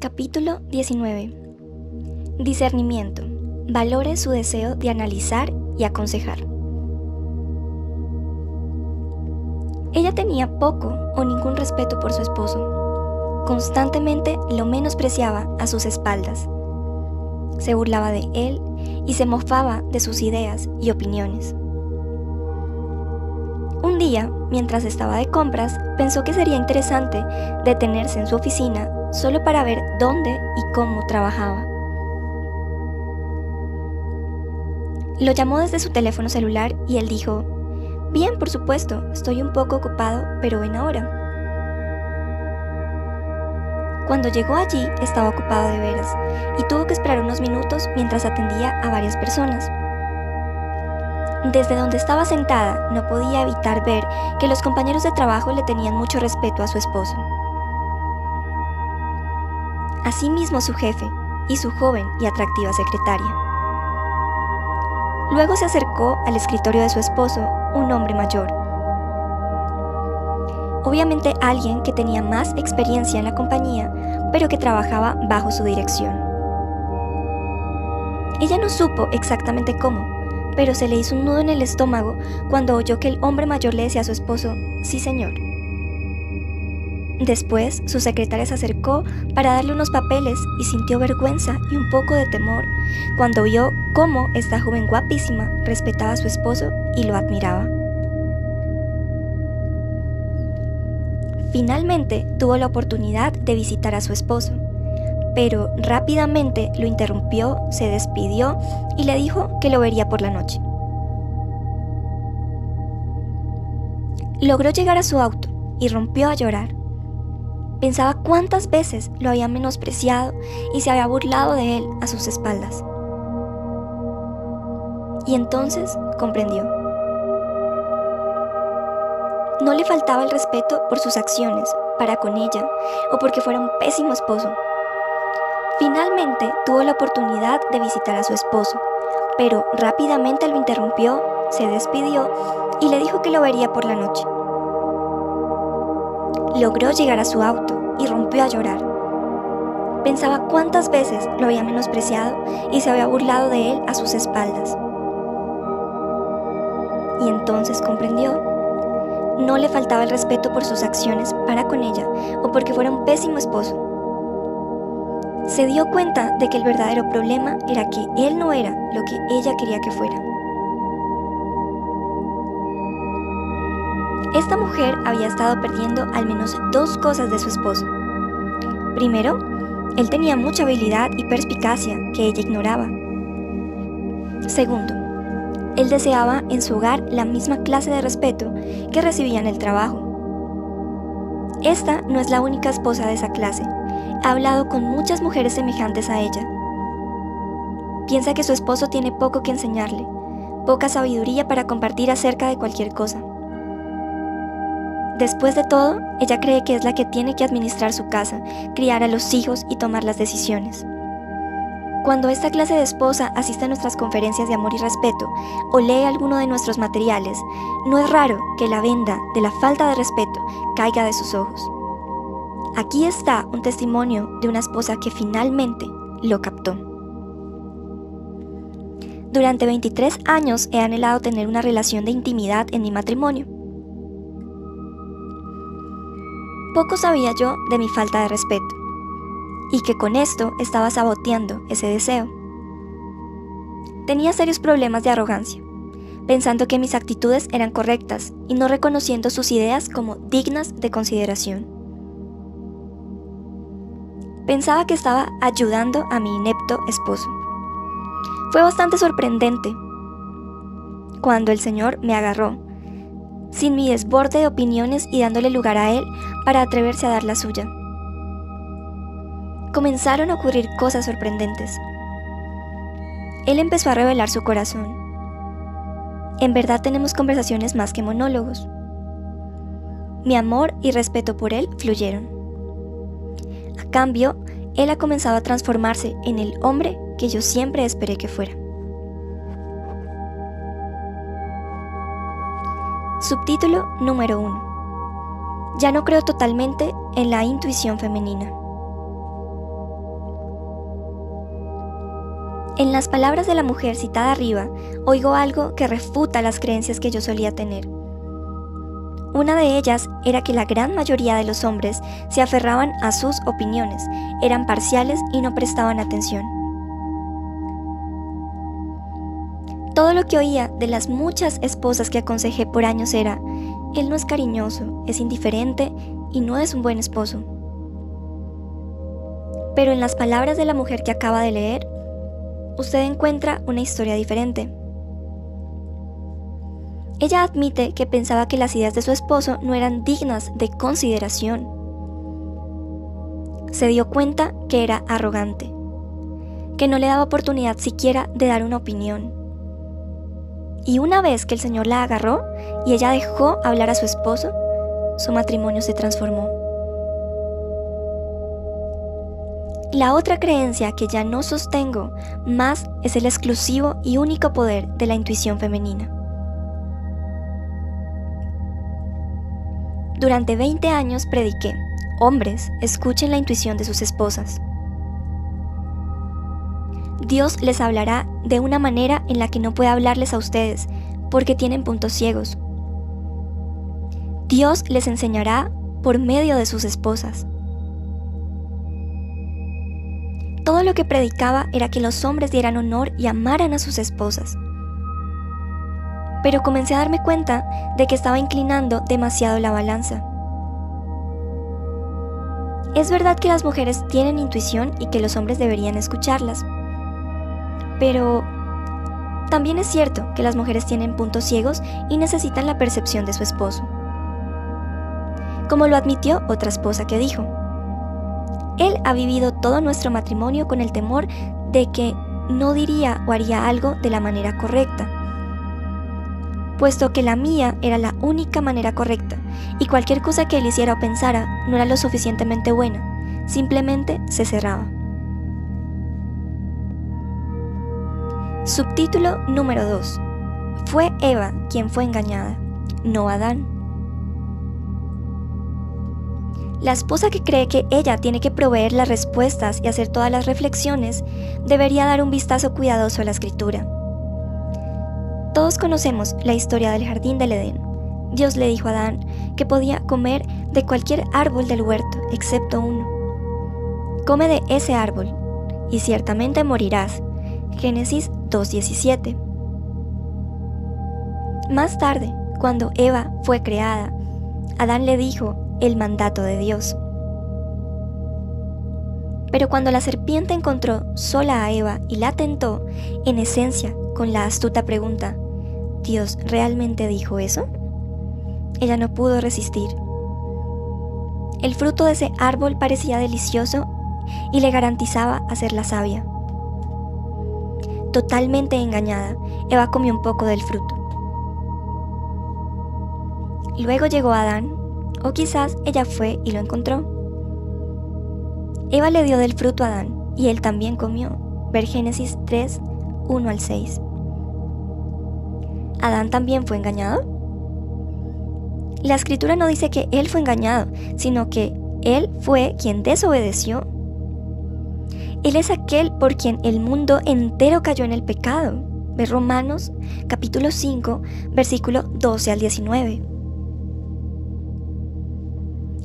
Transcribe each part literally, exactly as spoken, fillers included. Capítulo diecinueve. Discernimiento. Valore su deseo de analizar y aconsejar. Ella tenía poco o ningún respeto por su esposo. Constantemente lo menospreciaba a sus espaldas. Se burlaba de él y se mofaba de sus ideas y opiniones. Un día, mientras estaba de compras, pensó que sería interesante detenerse en su oficina solo para ver dónde y cómo trabajaba. Lo llamó desde su teléfono celular y él dijo: «Bien, por supuesto, estoy un poco ocupado, pero ven ahora». Cuando llegó allí, estaba ocupado de veras y tuvo que esperar unos minutos mientras atendía a varias personas. Desde donde estaba sentada, no podía evitar ver que los compañeros de trabajo le tenían mucho respeto a su esposo. Asimismo su jefe y su joven y atractiva secretaria. Luego se acercó al escritorio de su esposo, un hombre mayor. Obviamente alguien que tenía más experiencia en la compañía, pero que trabajaba bajo su dirección. Ella no supo exactamente cómo, pero se le hizo un nudo en el estómago cuando oyó que el hombre mayor le decía a su esposo: «Sí, señor». Después, su secretaria se acercó para darle unos papeles y sintió vergüenza y un poco de temor cuando vio cómo esta joven guapísima respetaba a su esposo y lo admiraba. Finalmente tuvo la oportunidad de visitar a su esposo, pero rápidamente lo interrumpió, se despidió y le dijo que lo vería por la noche. Logró llegar a su auto y rompió a llorar. Pensaba cuántas veces lo había menospreciado y se había burlado de él a sus espaldas. Y entonces comprendió. No le faltaba el respeto por sus acciones para con ella o porque fuera un pésimo esposo. Finalmente tuvo la oportunidad de visitar a su esposo, pero rápidamente lo interrumpió, se despidió y le dijo que lo vería por la noche. Logró llegar a su auto y rompió a llorar. Pensaba cuántas veces lo había menospreciado y se había burlado de él a sus espaldas. Y entonces comprendió. No le faltaba el respeto por sus acciones para con ella o porque fuera un pésimo esposo. Se dio cuenta de que el verdadero problema era que él no era lo que ella quería que fuera. Esta mujer había estado perdiendo al menos dos cosas de su esposo. Primero, él tenía mucha habilidad y perspicacia que ella ignoraba. Segundo, él deseaba en su hogar la misma clase de respeto que recibía en el trabajo. Esta no es la única esposa de esa clase. Ha hablado con muchas mujeres semejantes a ella. Piensa que su esposo tiene poco que enseñarle, poca sabiduría para compartir acerca de cualquier cosa. Después de todo, ella cree que es la que tiene que administrar su casa, criar a los hijos y tomar las decisiones. Cuando esta clase de esposa asiste a nuestras conferencias de amor y respeto o lee alguno de nuestros materiales, no es raro que la venda de la falta de respeto caiga de sus ojos. Aquí está un testimonio de una esposa que finalmente lo captó. Durante veintitrés años he anhelado tener una relación de intimidad en mi matrimonio. Poco sabía yo de mi falta de respeto, y que con esto estaba saboteando ese deseo. Tenía serios problemas de arrogancia, pensando que mis actitudes eran correctas y no reconociendo sus ideas como dignas de consideración. Pensaba que estaba ayudando a mi inepto esposo. Fue bastante sorprendente cuando el Señor me agarró, sin mi desborde de opiniones y dándole lugar a él para atreverse a dar la suya. Comenzaron a ocurrir cosas sorprendentes. Él empezó a revelar su corazón. En verdad tenemos conversaciones más que monólogos. Mi amor y respeto por él fluyeron. A cambio, él ha comenzado a transformarse en el hombre que yo siempre esperé que fuera. Subtítulo número uno. Ya no creo totalmente en la intuición femenina. En las palabras de la mujer citada arriba, oigo algo que refuta las creencias que yo solía tener. Una de ellas era que la gran mayoría de los hombres se aferraban a sus opiniones, eran parciales y no prestaban atención. Todo lo que oía de las muchas esposas que aconsejé por años era: él no es cariñoso, es indiferente y no es un buen esposo. Pero en las palabras de la mujer que acaba de leer, usted encuentra una historia diferente. Ella admite que pensaba que las ideas de su esposo no eran dignas de consideración. Se dio cuenta que era arrogante, que no le daba oportunidad siquiera de dar una opinión. Y una vez que el Señor la agarró y ella dejó hablar a su esposo, su matrimonio se transformó. La otra creencia que ya no sostengo más es el exclusivo y único poder de la intuición femenina. Durante veinte años prediqué: hombres, escuchen la intuición de sus esposas. Dios les hablará de una manera en la que no puede hablarles a ustedes, porque tienen puntos ciegos. Dios les enseñará por medio de sus esposas. Todo lo que predicaba era que los hombres dieran honor y amaran a sus esposas. Pero comencé a darme cuenta de que estaba inclinando demasiado la balanza. Es verdad que las mujeres tienen intuición y que los hombres deberían escucharlas. Pero también es cierto que las mujeres tienen puntos ciegos y necesitan la percepción de su esposo. Como lo admitió otra esposa que dijo: él ha vivido todo nuestro matrimonio con el temor de que no diría o haría algo de la manera correcta, puesto que la mía era la única manera correcta y cualquier cosa que él hiciera o pensara no era lo suficientemente buena, simplemente se cerraba. Subtítulo número dos. Fue Eva quien fue engañada, no Adán. La esposa que cree que ella tiene que proveer las respuestas y hacer todas las reflexiones debería dar un vistazo cuidadoso a la escritura. Todos conocemos la historia del jardín del Edén. Dios le dijo a Adán que podía comer de cualquier árbol del huerto, excepto uno. Come de ese árbol, y ciertamente morirás. Génesis dos diecisiete. Más tarde, cuando Eva fue creada, Adán le dijo el mandato de Dios. Pero cuando la serpiente encontró sola a Eva y la tentó, en esencia, con la astuta pregunta: ¿Dios realmente dijo eso?, ella no pudo resistir. El fruto de ese árbol parecía delicioso y le garantizaba hacerla sabia. Totalmente engañada, Eva comió un poco del fruto. Luego llegó Adán, o quizás ella fue y lo encontró. Eva le dio del fruto a Adán, y él también comió. Ver Génesis tres, uno al seis. ¿Adán también fue engañado? La escritura no dice que él fue engañado, sino que él fue quien desobedeció. Él es aquel por quien el mundo entero cayó en el pecado. Ver Romanos capítulo cinco, versículo doce al diecinueve.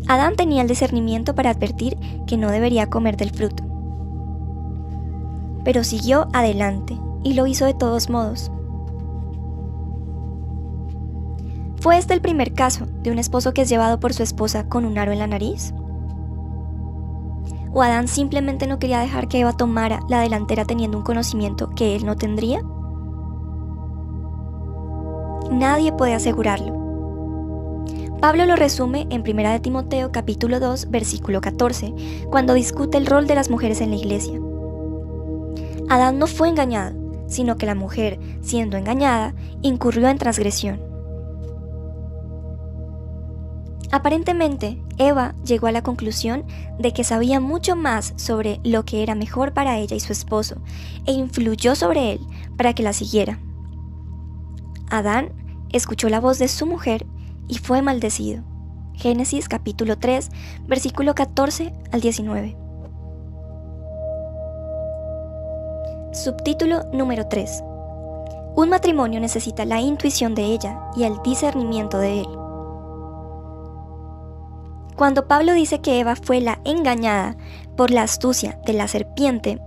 Adán tenía el discernimiento para advertir que no debería comer del fruto, pero siguió adelante y lo hizo de todos modos. ¿Fue este el primer caso de un esposo que es llevado por su esposa con un aro en la nariz? ¿O Adán simplemente no quería dejar que Eva tomara la delantera teniendo un conocimiento que él no tendría? Nadie puede asegurarlo. Pablo lo resume en primera de Timoteo capítulo dos, versículo catorce, cuando discute el rol de las mujeres en la iglesia. Adán no fue engañado, sino que la mujer, siendo engañada, incurrió en transgresión. Aparentemente, Eva llegó a la conclusión de que sabía mucho más sobre lo que era mejor para ella y su esposo, e influyó sobre él para que la siguiera. Adán escuchó la voz de su mujer y fue maldecido. Génesis capítulo tres, versículo catorce al diecinueve. Subtítulo número tres. Un matrimonio necesita la intuición de ella y el discernimiento de él. Cuando Pablo dice que Eva fue la engañada por la astucia de la serpiente,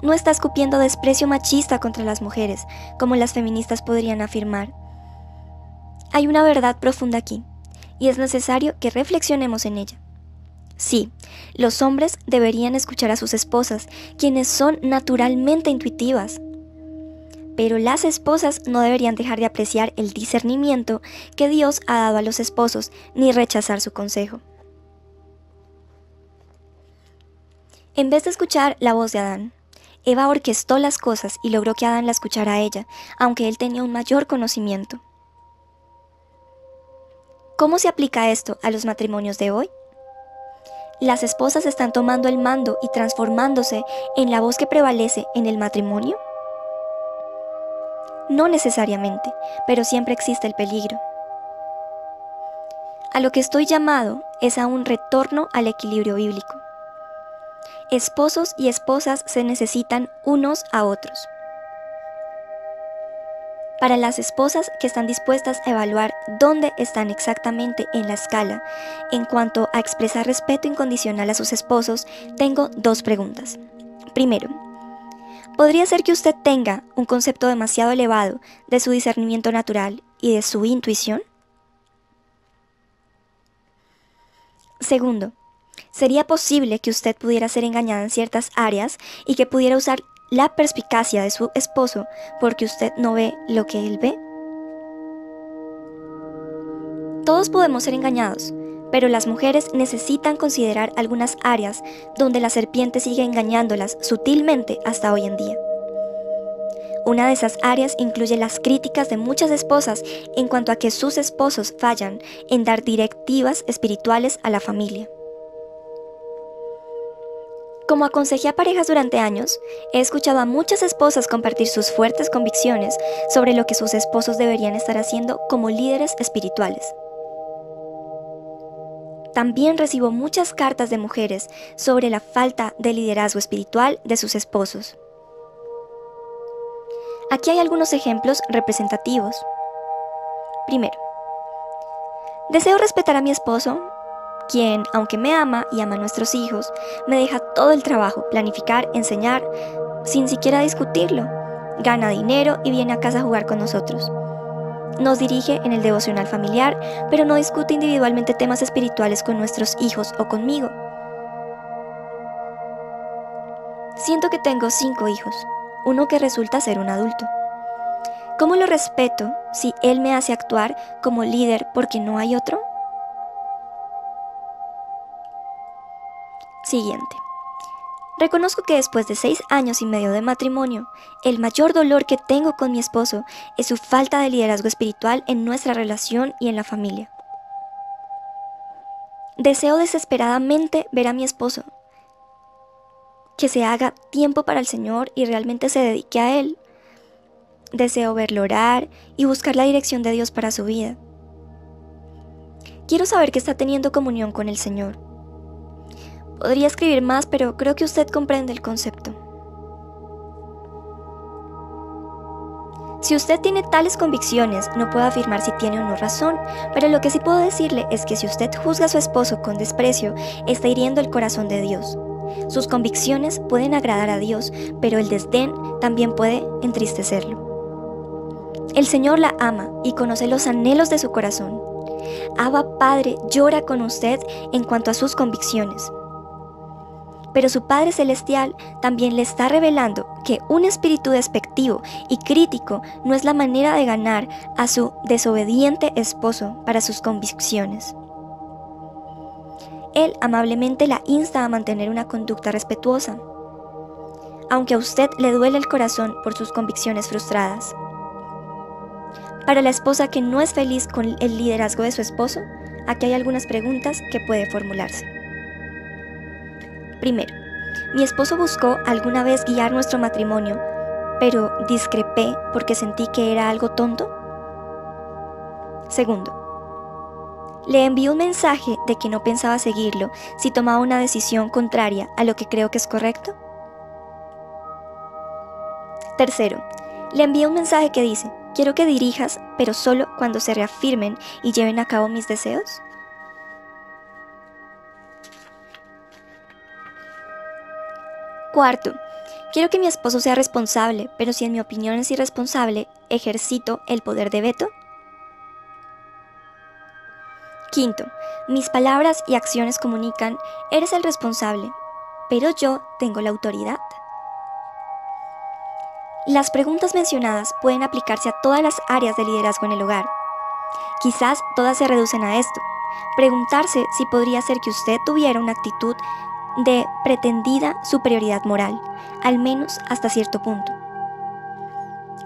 no está escupiendo desprecio machista contra las mujeres, como las feministas podrían afirmar. Hay una verdad profunda aquí, y es necesario que reflexionemos en ella. Sí, los hombres deberían escuchar a sus esposas, quienes son naturalmente intuitivas. Pero las esposas no deberían dejar de apreciar el discernimiento que Dios ha dado a los esposos, ni rechazar su consejo. En vez de escuchar la voz de Adán, Eva orquestó las cosas y logró que Adán la escuchara a ella, aunque él tenía un mayor conocimiento. ¿Cómo se aplica esto a los matrimonios de hoy? ¿Las esposas están tomando el mando y transformándose en la voz que prevalece en el matrimonio? No necesariamente, pero siempre existe el peligro. A lo que estoy llamado es a un retorno al equilibrio bíblico. Esposos y esposas se necesitan unos a otros. Para las esposas que están dispuestas a evaluar dónde están exactamente en la escala, en cuanto a expresar respeto incondicional a sus esposos, tengo dos preguntas. Primero, podría ser que usted tenga un concepto demasiado elevado de su discernimiento natural y de su intuición. Segundo, ¿sería posible que usted pudiera ser engañada en ciertas áreas y que pudiera usar la perspicacia de su esposo porque usted no ve lo que él ve? Todos podemos ser engañados, pero las mujeres necesitan considerar algunas áreas donde la serpiente sigue engañándolas sutilmente hasta hoy en día. Una de esas áreas incluye las críticas de muchas esposas en cuanto a que sus esposos fallan en dar directivas espirituales a la familia. Como aconsejé a parejas durante años, he escuchado a muchas esposas compartir sus fuertes convicciones sobre lo que sus esposos deberían estar haciendo como líderes espirituales. También recibo muchas cartas de mujeres sobre la falta de liderazgo espiritual de sus esposos. Aquí hay algunos ejemplos representativos. Primero, deseo respetar a mi esposo, quien, aunque me ama y ama a nuestros hijos, me deja todo el trabajo, planificar, enseñar, sin siquiera discutirlo. Gana dinero y viene a casa a jugar con nosotros. Nos dirige en el devocional familiar, pero no discute individualmente temas espirituales con nuestros hijos o conmigo. Siento que tengo cinco hijos, uno que resulta ser un adulto. ¿Cómo lo respeto si él me hace actuar como líder porque no hay otro? Siguiente. Reconozco que después de seis años y medio de matrimonio, el mayor dolor que tengo con mi esposo es su falta de liderazgo espiritual en nuestra relación y en la familia. Deseo desesperadamente ver a mi esposo, que se haga tiempo para el Señor y realmente se dedique a Él. Deseo verlo orar y buscar la dirección de Dios para su vida. Quiero saber que está teniendo comunión con el Señor. Podría escribir más, pero creo que usted comprende el concepto. Si usted tiene tales convicciones, no puedo afirmar si tiene o no razón, pero lo que sí puedo decirle es que si usted juzga a su esposo con desprecio, está hiriendo el corazón de Dios. Sus convicciones pueden agradar a Dios, pero el desdén también puede entristecerlo. El Señor la ama y conoce los anhelos de su corazón. Abba Padre llora con usted en cuanto a sus convicciones. Pero su Padre Celestial también le está revelando que un espíritu despectivo y crítico no es la manera de ganar a su desobediente esposo para sus convicciones. Él amablemente la insta a mantener una conducta respetuosa, aunque a usted le duele el corazón por sus convicciones frustradas. Para la esposa que no es feliz con el liderazgo de su esposo, aquí hay algunas preguntas que puede formularse. Primero, mi esposo buscó alguna vez guiar nuestro matrimonio, pero discrepé porque sentí que era algo tonto. Segundo, le envié un mensaje de que no pensaba seguirlo si tomaba una decisión contraria a lo que creo que es correcto. Tercero, le envía un mensaje que dice: quiero que dirijas, pero solo cuando se reafirmen y lleven a cabo mis deseos. Cuarto, quiero que mi esposo sea responsable, pero si en mi opinión es irresponsable, ejercito el poder de veto. Quinto, mis palabras y acciones comunican: eres el responsable, pero yo tengo la autoridad. Las preguntas mencionadas pueden aplicarse a todas las áreas de liderazgo en el hogar. Quizás todas se reducen a esto: preguntarse si podría ser que usted tuviera una actitud de pretendida superioridad moral, al menos hasta cierto punto.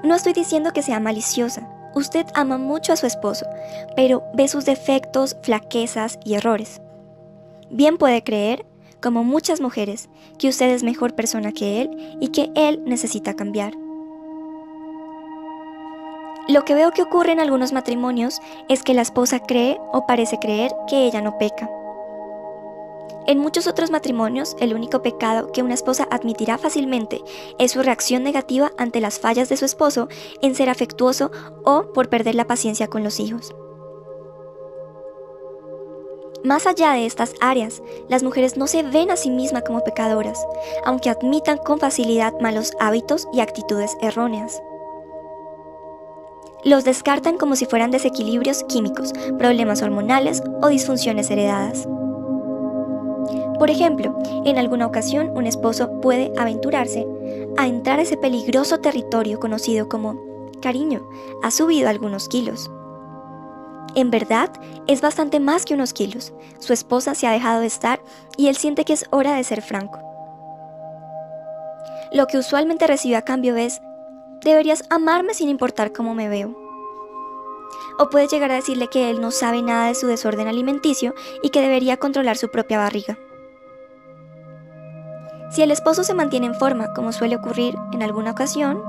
No estoy diciendo que sea maliciosa. Usted ama mucho a su esposo, pero ve sus defectos, flaquezas y errores. Bien puede creer, como muchas mujeres, que usted es mejor persona que él y que él necesita cambiar. Lo que veo que ocurre en algunos matrimonios es que la esposa cree o parece creer que ella no peca. En muchos otros matrimonios, el único pecado que una esposa admitirá fácilmente es su reacción negativa ante las fallas de su esposo en ser afectuoso o por perder la paciencia con los hijos. Más allá de estas áreas, las mujeres no se ven a sí mismas como pecadoras, aunque admitan con facilidad malos hábitos y actitudes erróneas. Los descartan como si fueran desequilibrios químicos, problemas hormonales o disfunciones heredadas. Por ejemplo, en alguna ocasión un esposo puede aventurarse a entrar a ese peligroso territorio conocido como: cariño, has subido algunos kilos. En verdad, es bastante más que unos kilos. Su esposa se ha dejado de estar y él siente que es hora de ser franco. Lo que usualmente recibe a cambio es: deberías amarme sin importar cómo me veo. O puede llegar a decirle que él no sabe nada de su desorden alimenticio y que debería controlar su propia barriga. Si el esposo se mantiene en forma, como suele ocurrir en alguna ocasión,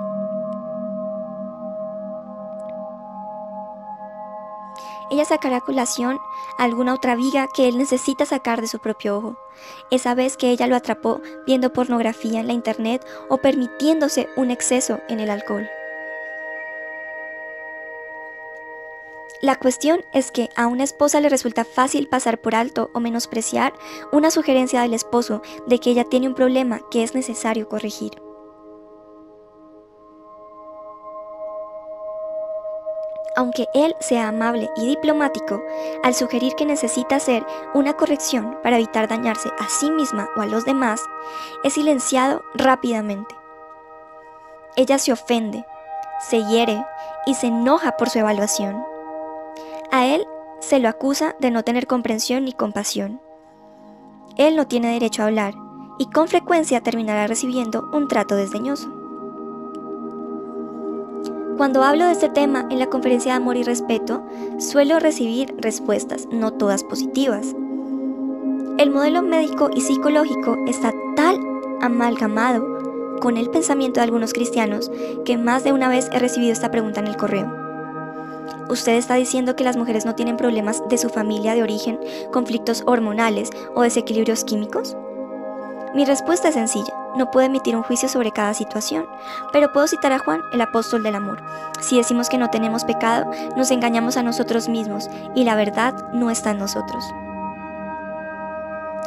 ella sacará a colación alguna otra viga que él necesita sacar de su propio ojo, esa vez que ella lo atrapó viendo pornografía en la internet o permitiéndose un exceso en el alcohol. La cuestión es que a una esposa le resulta fácil pasar por alto o menospreciar una sugerencia del esposo de que ella tiene un problema que es necesario corregir. Aunque él sea amable y diplomático, al sugerir que necesita hacer una corrección para evitar dañarse a sí misma o a los demás, es silenciado rápidamente. Ella se ofende, se hiere y se enoja por su evaluación. A él se lo acusa de no tener comprensión ni compasión. Él no tiene derecho a hablar y con frecuencia terminará recibiendo un trato desdeñoso. Cuando hablo de este tema en la conferencia de Amor y Respeto, suelo recibir respuestas, no todas positivas. El modelo médico y psicológico está tan amalgamado con el pensamiento de algunos cristianos que más de una vez he recibido esta pregunta en el correo. ¿Usted está diciendo que las mujeres no tienen problemas de su familia de origen, conflictos hormonales o desequilibrios químicos? Mi respuesta es sencilla, no puedo emitir un juicio sobre cada situación, pero puedo citar a Juan, el apóstol del amor. Si decimos que no tenemos pecado, nos engañamos a nosotros mismos y la verdad no está en nosotros.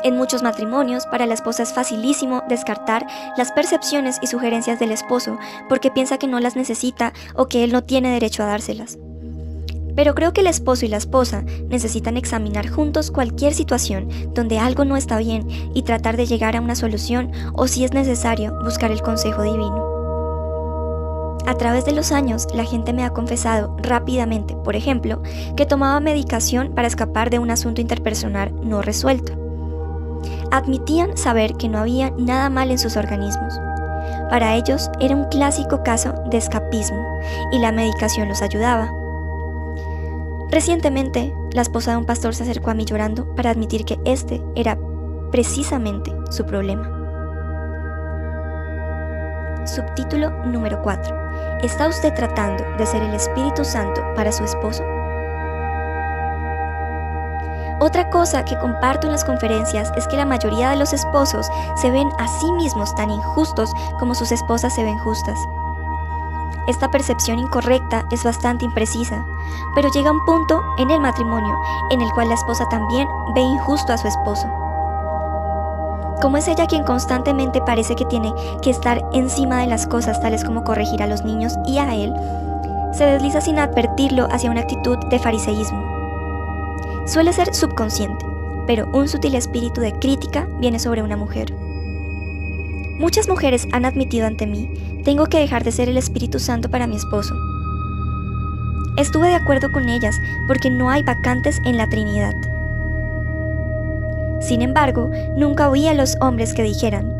En muchos matrimonios, para la esposa es facilísimo descartar las percepciones y sugerencias del esposo porque piensa que no las necesita o que él no tiene derecho a dárselas. Pero creo que el esposo y la esposa necesitan examinar juntos cualquier situación donde algo no está bien y tratar de llegar a una solución o, si es necesario, buscar el consejo divino. A través de los años, la gente me ha confesado rápidamente, por ejemplo, que tomaba medicación para escapar de un asunto interpersonal no resuelto. Admitían saber que no había nada mal en sus organismos. Para ellos era un clásico caso de escapismo y la medicación los ayudaba. Recientemente, la esposa de un pastor se acercó a mí llorando para admitir que este era precisamente su problema. Subtítulo número cuatro. ¿Está usted tratando de ser el Espíritu Santo para su esposo? Otra cosa que comparto en las conferencias es que la mayoría de los esposos se ven a sí mismos tan injustos como sus esposas se ven justas. Esta percepción incorrecta es bastante imprecisa, pero llega un punto en el matrimonio en el cual la esposa también ve injusto a su esposo. Como es ella quien constantemente parece que tiene que estar encima de las cosas, tales como corregir a los niños y a él, se desliza sin advertirlo hacia una actitud de fariseísmo. Suele ser subconsciente, pero un sutil espíritu de crítica viene sobre una mujer. Muchas mujeres han admitido ante mí, tengo que dejar de ser el Espíritu Santo para mi esposo. Estuve de acuerdo con ellas porque no hay vacantes en la Trinidad. Sin embargo, nunca oí a los hombres que dijeran,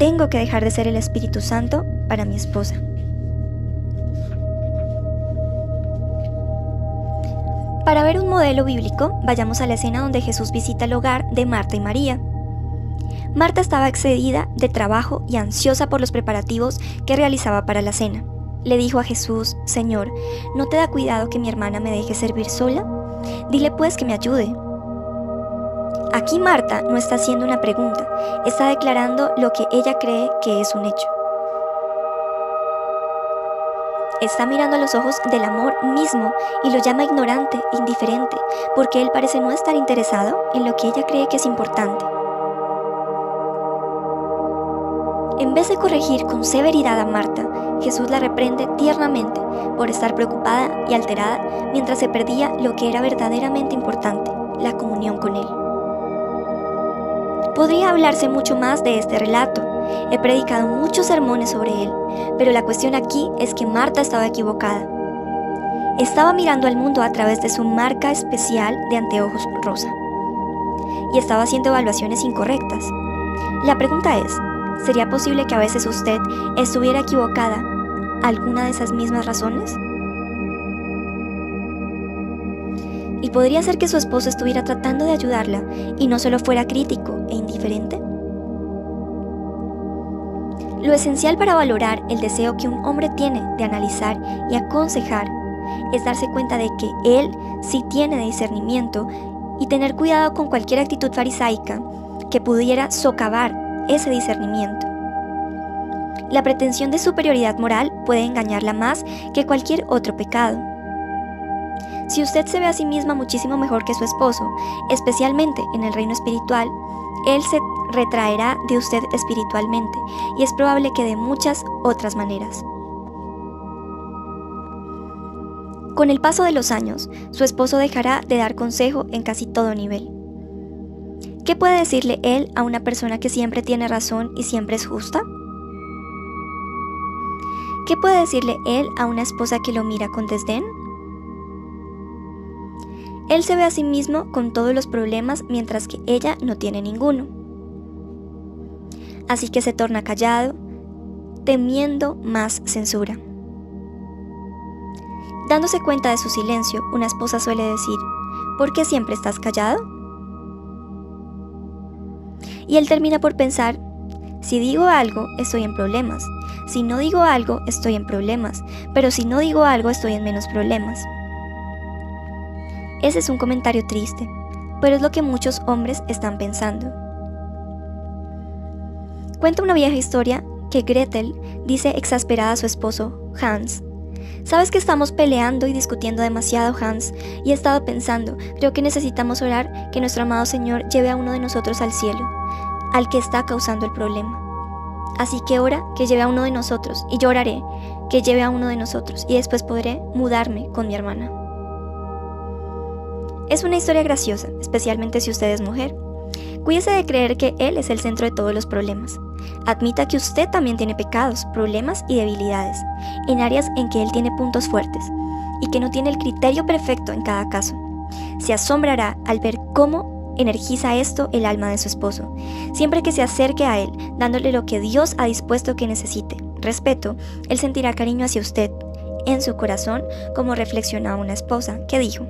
tengo que dejar de ser el Espíritu Santo para mi esposa. Para ver un modelo bíblico, vayamos a la escena donde Jesús visita el hogar de Marta y María. Marta estaba excedida de trabajo y ansiosa por los preparativos que realizaba para la cena. Le dijo a Jesús, Señor, ¿no te da cuidado que mi hermana me deje servir sola? Dile pues que me ayude. Aquí Marta no está haciendo una pregunta, está declarando lo que ella cree que es un hecho. Está mirando a los ojos del amor mismo y lo llama ignorante, indiferente, porque él parece no estar interesado en lo que ella cree que es importante. En vez de corregir con severidad a Marta, Jesús la reprende tiernamente por estar preocupada y alterada mientras se perdía lo que era verdaderamente importante, la comunión con él. Podría hablarse mucho más de este relato, he predicado muchos sermones sobre él, pero la cuestión aquí es que Marta estaba equivocada. Estaba mirando al mundo a través de su marca especial de anteojos rosa y estaba haciendo evaluaciones incorrectas. La pregunta es, ¿sería posible que a veces usted estuviera equivocada alguna de esas mismas razones? ¿Y podría ser que su esposo estuviera tratando de ayudarla y no solo fuera crítico e indiferente? Lo esencial para valorar el deseo que un hombre tiene de analizar y aconsejar es darse cuenta de que él sí tiene discernimiento y tener cuidado con cualquier actitud farisaica que pudiera socavar ese discernimiento. La pretensión de superioridad moral puede engañarla más que cualquier otro pecado. Si usted se ve a sí misma muchísimo mejor que su esposo, especialmente en el reino espiritual, él se retraerá de usted espiritualmente y es probable que de muchas otras maneras. Con el paso de los años, su esposo dejará de dar consejo en casi todo nivel. ¿Qué puede decirle él a una persona que siempre tiene razón y siempre es justa? ¿Qué puede decirle él a una esposa que lo mira con desdén? Él se ve a sí mismo con todos los problemas mientras que ella no tiene ninguno. Así que se torna callado, temiendo más censura. Dándose cuenta de su silencio, una esposa suele decir, ¿por qué siempre estás callado? Y él termina por pensar, si digo algo, estoy en problemas. Si no digo algo, estoy en problemas. Pero si no digo algo, estoy en menos problemas. Ese es un comentario triste, pero es lo que muchos hombres están pensando. Cuenta una vieja historia que Gretel dice exasperada a su esposo, Hans. Sabes que estamos peleando y discutiendo demasiado, Hans, y he estado pensando, creo que necesitamos orar que nuestro amado Señor lleve a uno de nosotros al cielo, al que está causando el problema. Así que ora que lleve a uno de nosotros, y yo oraré que lleve a uno de nosotros, y después podré mudarme con mi hermana. Es una historia graciosa, especialmente si usted es mujer. Cuídese de creer que él es el centro de todos los problemas. Admita que usted también tiene pecados, problemas y debilidades, en áreas en que él tiene puntos fuertes, y que no tiene el criterio perfecto en cada caso. Se asombrará al ver cómo energiza esto el alma de su esposo, siempre que se acerque a él, dándole lo que Dios ha dispuesto que necesite. Respeto, él sentirá cariño hacia usted, en su corazón, como reflexionaba una esposa, que dijo,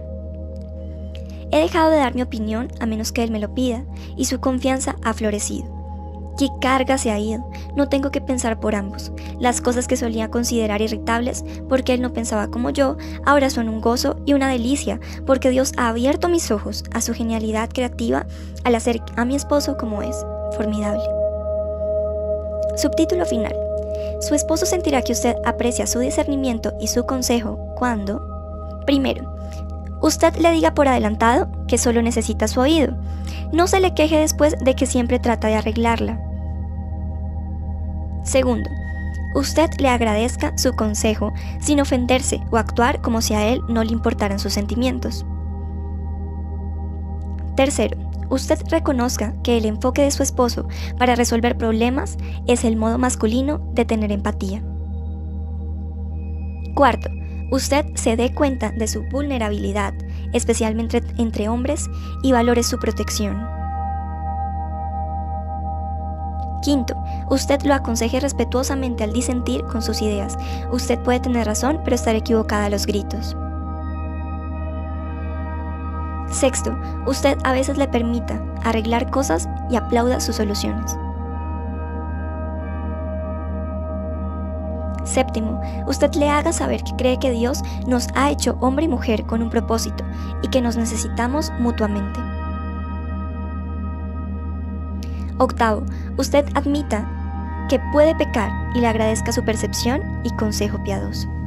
he dejado de dar mi opinión a menos que él me lo pida, y su confianza ha florecido. ¿Qué carga se ha ido? No tengo que pensar por ambos. Las cosas que solía considerar irritables, porque él no pensaba como yo, ahora son un gozo y una delicia, porque Dios ha abierto mis ojos a su genialidad creativa al hacer a mi esposo como es, formidable. Subtítulo final. Su esposo sentirá que usted aprecia su discernimiento y su consejo cuando, primero, usted le diga por adelantado que solo necesita su oído. No se le queje después de que siempre trata de arreglarla. Segundo, usted le agradezca su consejo sin ofenderse o actuar como si a él no le importaran sus sentimientos. Tercero, usted reconozca que el enfoque de su esposo para resolver problemas es el modo masculino de tener empatía. Cuarto, usted se dé cuenta de su vulnerabilidad, especialmente entre hombres, y valore su protección. Quinto, usted lo aconseje respetuosamente al disentir con sus ideas. Usted puede tener razón, pero estar equivocada a los gritos. Sexto, usted a veces le permita arreglar cosas y aplauda sus soluciones. Séptimo, usted le haga saber que cree que Dios nos ha hecho hombre y mujer con un propósito y que nos necesitamos mutuamente. Octavo, usted admita que puede pecar y le agradezca su percepción y consejo piadoso.